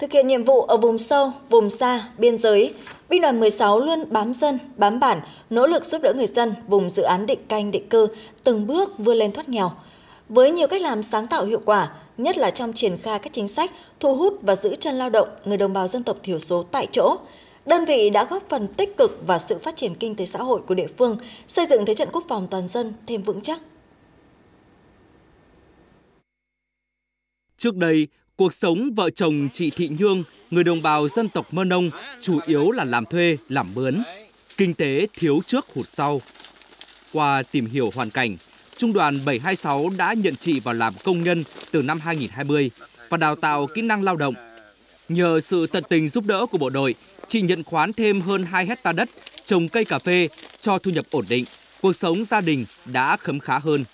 Thực hiện nhiệm vụ ở vùng sâu, vùng xa, biên giới, Binh đoàn 16 luôn bám dân, bám bản, nỗ lực giúp đỡ người dân vùng dự án định canh định cư từng bước vươn lên thoát nghèo. Với nhiều cách làm sáng tạo hiệu quả, nhất là trong triển khai các chính sách thu hút và giữ chân lao động người đồng bào dân tộc thiểu số tại chỗ, đơn vị đã góp phần tích cực vào sự phát triển kinh tế xã hội của địa phương, xây dựng thế trận quốc phòng toàn dân thêm vững chắc. Trước đây, cuộc sống vợ chồng chị Thị Nhương, người đồng bào dân tộc Mơ Nông, chủ yếu là làm thuê, làm mướn. Kinh tế thiếu trước hụt sau. Qua tìm hiểu hoàn cảnh, Trung đoàn 726 đã nhận chị vào làm công nhân từ năm 2020 và đào tạo kỹ năng lao động. Nhờ sự tận tình giúp đỡ của bộ đội, chị nhận khoán thêm hơn 2 hectare đất, trồng cây cà phê cho thu nhập ổn định. Cuộc sống gia đình đã khấm khá hơn.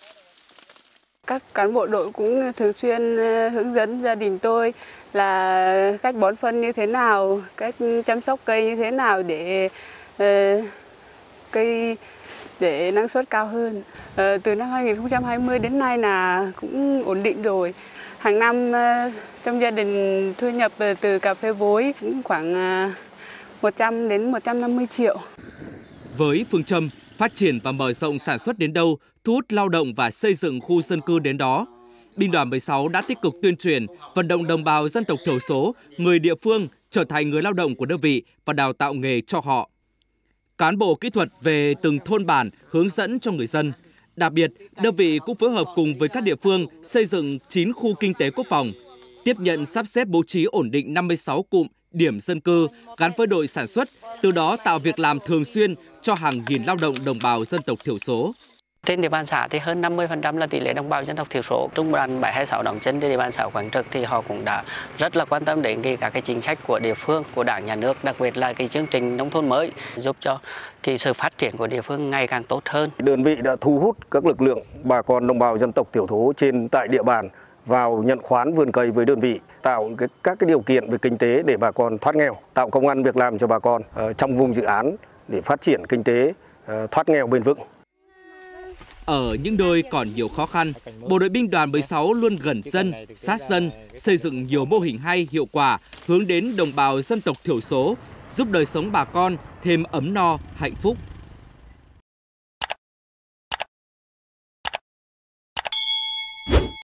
Các cán bộ đội cũng thường xuyên hướng dẫn gia đình tôi là cách bón phân như thế nào, cách chăm sóc cây như thế nào để cây để năng suất cao hơn. Từ năm 2020 đến nay là cũng ổn định rồi. Hàng năm trong gia đình thu nhập từ cà phê vối cũng khoảng 100 đến 150 triệu. Với phương châm phát triển và mở rộng sản xuất đến đâu, thu hút lao động và xây dựng khu dân cư đến đó, Binh đoàn 16 đã tích cực tuyên truyền, vận động đồng bào dân tộc thiểu số, người địa phương trở thành người lao động của đơn vị và đào tạo nghề cho họ. Cán bộ kỹ thuật về từng thôn bản hướng dẫn cho người dân. Đặc biệt, đơn vị cũng phối hợp cùng với các địa phương xây dựng 9 khu kinh tế quốc phòng, tiếp nhận sắp xếp bố trí ổn định 56 cụm, điểm dân cư gắn với đội sản xuất, từ đó tạo việc làm thường xuyên cho hàng nghìn lao động đồng bào dân tộc thiểu số. Trên địa bàn xã thì hơn 50% là tỷ lệ đồng bào dân tộc thiểu số. Trung đoàn 726 đóng chân trên địa bàn xã Quảng Trực thì họ cũng đã rất là quan tâm đến các cái chính sách của địa phương, của Đảng, Nhà nước, đặc biệt là cái chương trình nông thôn mới giúp cho cái sự phát triển của địa phương ngày càng tốt hơn. Đơn vị đã thu hút các lực lượng bà con đồng bào dân tộc thiểu số tại địa bàn vào nhận khoán vườn cây với đơn vị, tạo các cái điều kiện về kinh tế để bà con thoát nghèo, tạo công ăn việc làm cho bà con trong vùng dự án để phát triển kinh tế thoát nghèo bền vững. Ở những nơi còn nhiều khó khăn, bộ đội Binh đoàn 16 luôn gần dân, sát dân, xây dựng nhiều mô hình hay, hiệu quả, hướng đến đồng bào dân tộc thiểu số, giúp đời sống bà con thêm ấm no, hạnh phúc.